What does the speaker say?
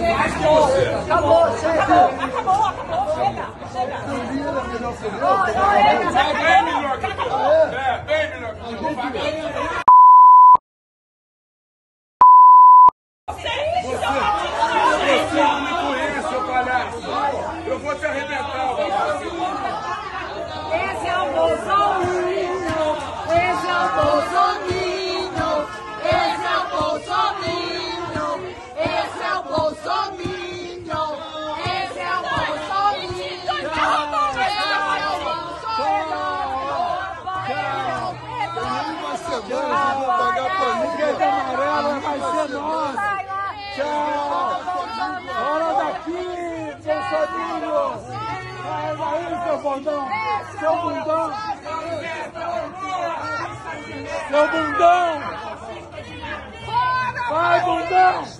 mais que você. Acabou, chega. É bem melhor que o eu vou te arrebentar, esse é o Bolsonaro, esse é o Bolsonaro, esse é o Bolsonaro, esse é o Bolsonaro, esse é o Bolsonaro, Seu bundão! Vai, bundão!